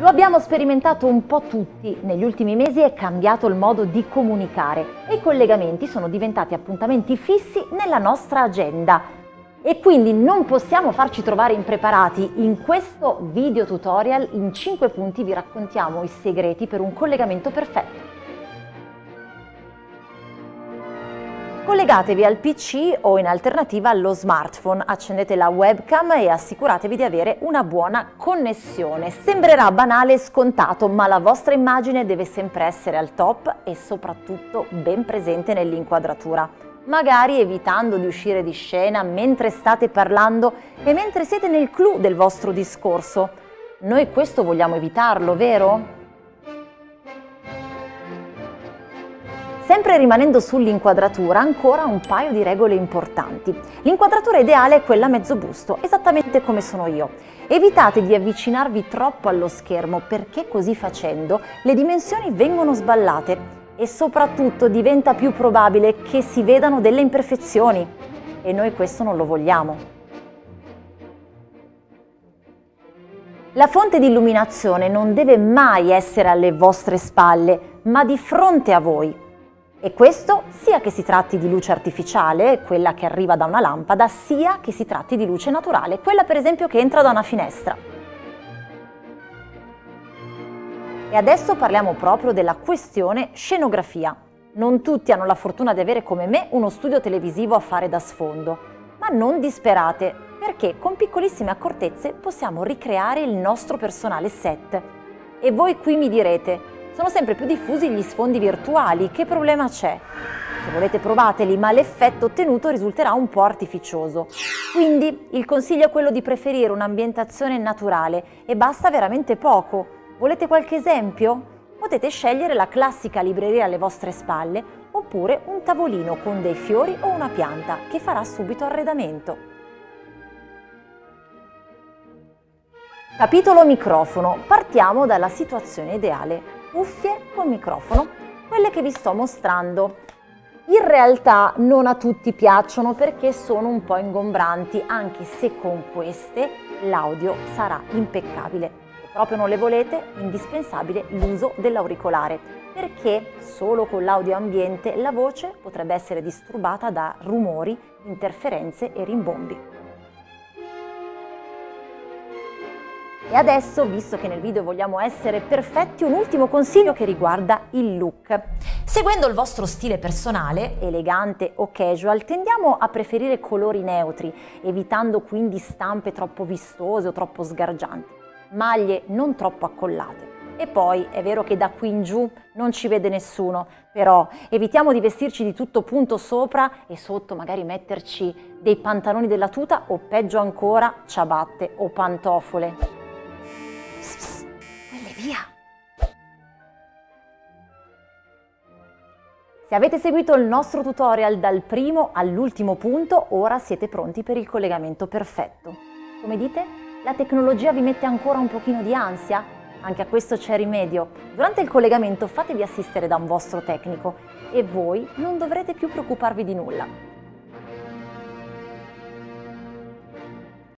Lo abbiamo sperimentato un po' tutti, negli ultimi mesi è cambiato il modo di comunicare e i collegamenti sono diventati appuntamenti fissi nella nostra agenda. E quindi non possiamo farci trovare impreparati. In questo video tutorial in 5 punti vi raccontiamo i segreti per un collegamento perfetto. Collegatevi al PC o in alternativa allo smartphone, accendete la webcam e assicuratevi di avere una buona connessione. Sembrerà banale e scontato, ma la vostra immagine deve sempre essere al top e soprattutto ben presente nell'inquadratura, magari evitando di uscire di scena mentre state parlando e mentre siete nel clou del vostro discorso. Noi questo vogliamo evitarlo, vero? Sempre rimanendo sull'inquadratura, ancora un paio di regole importanti. L'inquadratura ideale è quella a mezzo busto, esattamente come sono io. Evitate di avvicinarvi troppo allo schermo, perché così facendo le dimensioni vengono sballate e soprattutto diventa più probabile che si vedano delle imperfezioni. E noi questo non lo vogliamo. La fonte di illuminazione non deve mai essere alle vostre spalle, ma di fronte a voi. E questo sia che si tratti di luce artificiale, quella che arriva da una lampada, sia che si tratti di luce naturale, quella per esempio che entra da una finestra. E adesso parliamo proprio della questione scenografia. Non tutti hanno la fortuna di avere come me uno studio televisivo a fare da sfondo, ma non disperate, perché con piccolissime accortezze possiamo ricreare il nostro personale set. E voi qui mi direte: sono sempre più diffusi gli sfondi virtuali, che problema c'è? Se volete provateli, ma l'effetto ottenuto risulterà un po' artificioso. Quindi il consiglio è quello di preferire un'ambientazione naturale e basta veramente poco. Volete qualche esempio? Potete scegliere la classica libreria alle vostre spalle oppure un tavolino con dei fiori o una pianta che farà subito arredamento. Capitolo microfono. Partiamo dalla situazione ideale. Cuffie con microfono, quelle che vi sto mostrando. In realtà non a tutti piacciono perché sono un po' ingombranti, anche se con queste l'audio sarà impeccabile. Se proprio non le volete, indispensabile l'uso dell'auricolare, perché solo con l'audio ambiente la voce potrebbe essere disturbata da rumori, interferenze e rimbombi. E adesso, visto che nel video vogliamo essere perfetti, un ultimo consiglio che riguarda il look. Seguendo il vostro stile personale, elegante o casual, tendiamo a preferire colori neutri, evitando quindi stampe troppo vistose o troppo sgargianti, maglie non troppo accollate. E poi è vero che da qui in giù non ci vede nessuno, però evitiamo di vestirci di tutto punto sopra e sotto magari metterci dei pantaloni della tuta o peggio ancora ciabatte o pantofole. Via. Se avete seguito il nostro tutorial dal primo all'ultimo punto, ora siete pronti per il collegamento perfetto. Come dite? La tecnologia vi mette ancora un pochino di ansia? Anche a questo c'è rimedio. Durante il collegamento fatevi assistere da un vostro tecnico e voi non dovrete più preoccuparvi di nulla.